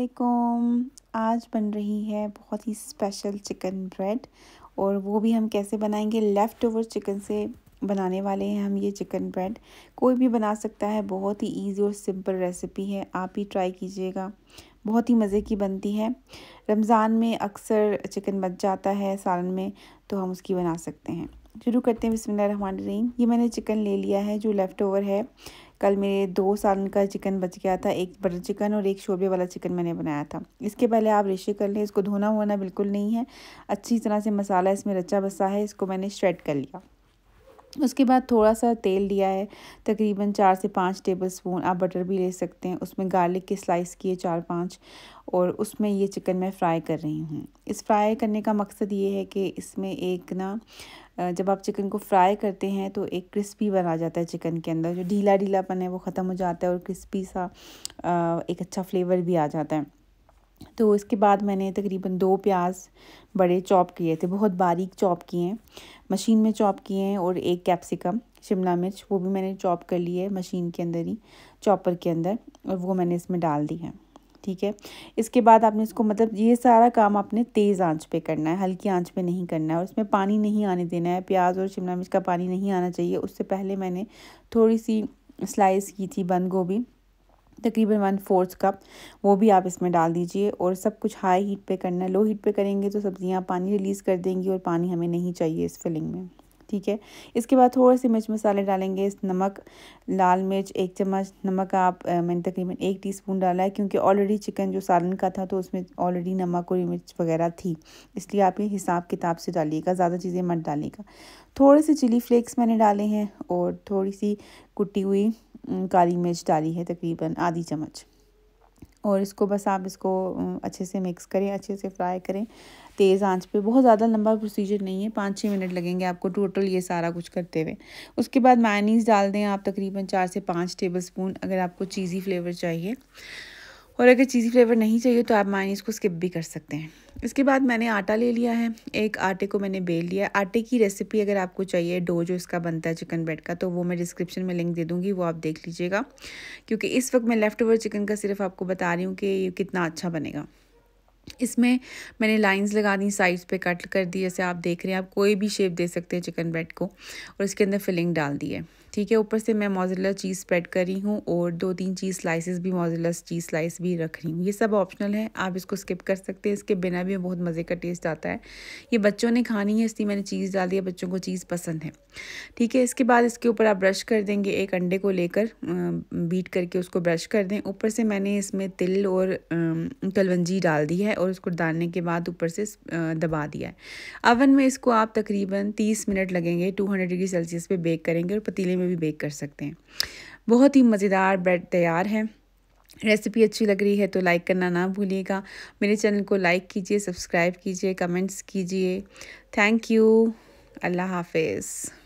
अस्सलामुअलैकुम। आज बन रही है बहुत ही स्पेशल चिकन ब्रेड, और वो भी हम कैसे बनाएंगे, लेफ़्ट ओवर चिकन से बनाने वाले हैं हम ये चिकन ब्रेड। कोई भी बना सकता है, बहुत ही इजी और सिंपल रेसिपी है, आप ही ट्राई कीजिएगा, बहुत ही मज़े की बनती है। रमज़ान में अक्सर चिकन बच जाता है सालन में, तो हम उसकी बना सकते हैं। शुरू करते हैं बिस्मिल्लाहिर्रहमानिर्रहीम। ये मैंने चिकन ले लिया है जो लेफ़्ट ओवर है। कल मेरे 2 सालन का चिकन बच गया था, एक बटर चिकन और एक शोरबे वाला चिकन मैंने बनाया था। इसके पहले आप रेशे कर लें, इसको धोना होना बिल्कुल नहीं है, अच्छी तरह से मसाला इसमें रचा बसा है, इसको मैंने श्रेड कर लिया। उसके बाद थोड़ा सा तेल लिया है, तकरीबन 4 से 5 टेबल स्पून, आप बटर भी ले सकते हैं। उसमें गार्लिक के स्लाइस किए 4-5, और उसमें ये चिकन मैं फ्राई कर रही हूँ। इस फ्राई करने का मकसद ये है कि इसमें एक ना, जब आप चिकन को फ्राई करते हैं तो एक क्रिस्पी बना जाता है चिकन के अंदर, जो ढीला ढीलापन है वो ख़त्म हो जाता है, और क्रिस्पी सा एक अच्छा फ्लेवर भी आ जाता है। तो इसके बाद मैंने तकरीबन 2 प्याज बड़े चॉप किए थे, बहुत बारीक चॉप किए हैं, मशीन में चॉप किए हैं, और एक कैप्सिकम शिमला मिर्च, वो भी मैंने चॉप कर ली है मशीन के अंदर ही, चॉपर के अंदर, और वो मैंने इसमें डाल दी है। ठीक है, इसके बाद आपने इसको, मतलब ये सारा काम आपने तेज़ आंच पे करना है, हल्की आंच पे नहीं करना है, और इसमें पानी नहीं आने देना है, प्याज और शिमला मिर्च का पानी नहीं आना चाहिए। उससे पहले मैंने थोड़ी सी स्लाइस की थी बंद गोभी, तकरीबन 1/4 कप, वो भी आप इसमें डाल दीजिए, और सब कुछ हाई हीट पे करना है। लो हीट पे करेंगे तो सब्जियां पानी रिलीज़ कर देंगी, और पानी हमें नहीं चाहिए इस फिलिंग में। ठीक है, इसके बाद थोड़े से मिर्च मसाले डालेंगे, इस नमक, लाल मिर्च 1 चम्मच, नमक आप मैंने तकरीबन 1 टीस्पून डाला है, क्योंकि ऑलरेडी चिकन जो सालन का था तो उसमें ऑलरेडी नमक और मिर्च वगैरह थी, इसलिए आप ये हिसाब किताब से डालिएगा, ज़्यादा चीज़ें मत डालिएगा। थोड़े से चिली फ्लेक्स मैंने डाले हैं, और थोड़ी सी कुटी हुई काली मिर्च डाली है, तकरीबन आधी चम्मच, और इसको बस आप इसको अच्छे से मिक्स करें, अच्छे से फ्राई करें तेज़ आंच पे। बहुत ज़्यादा लंबा प्रोसीजर नहीं है, 5-6 मिनट लगेंगे आपको टोटल ये सारा कुछ करते हुए। उसके बाद मायोनीज़ डाल दें आप तकरीबन 4 से 5 टेबल स्पून, अगर आपको चीज़ी फ्लेवर चाहिए, और अगर चीज़ी फ्लेवर नहीं चाहिए तो आप मायोनीज़ को स्किप भी कर सकते हैं। इसके बाद मैंने आटा ले लिया है, एक आटे को मैंने बेल लिया है। आटे की रेसिपी अगर आपको चाहिए, डो जो इसका बनता है चिकन ब्रेड का, तो वो मैं डिस्क्रिप्शन में लिंक दे दूँगी, वो आप देख लीजिएगा, क्योंकि इस वक्त मैं लेफ़्ट ओवर चिकन का सिर्फ आपको बता रही हूँ कि ये कितना अच्छा बनेगा। इसमें मैंने लाइंस लगा दी, साइड्स पे कट कर दी, जैसे आप देख रहे हैं, आप कोई भी शेप दे सकते हैं चिकन ब्रेड को, और इसके अंदर फिलिंग डाल दी है। ठीक है, ऊपर से मैं मोज़रेला चीज़ स्प्रेड कर रही हूँ, और 2-3 चीज़ स्लाइसेस भी, मोज़रेला चीज़ स्लाइस भी रख रही हूँ। ये सब ऑप्शनल है, आप इसको स्किप कर सकते हैं, इसके बिना भी बहुत मज़े का टेस्ट आता है। ये बच्चों ने खानी है इसलिए मैंने चीज़ डाल दी है, बच्चों को चीज़ पसंद है। ठीक है, इसके बाद इसके ऊपर आप ब्रश कर देंगे, एक अंडे को लेकर बीट करके उसको ब्रश कर दें। ऊपर से मैंने इसमें तिल और कलवंजी डाल दी है, और उसको डालने के बाद ऊपर से दबा दिया है। अवन में इसको आप तकरीबन 30 मिनट लगेंगे, 200 डिग्री सेल्सियस पे बेक करेंगे, और पतीले में भी बेक कर सकते हैं। बहुत ही मज़ेदार ब्रेड तैयार है। रेसिपी अच्छी लग रही है तो लाइक करना ना भूलिएगा, मेरे चैनल को लाइक कीजिए, सब्सक्राइब कीजिए, कमेंट्स कीजिए। थैंक यू, अल्लाह हाफिज़।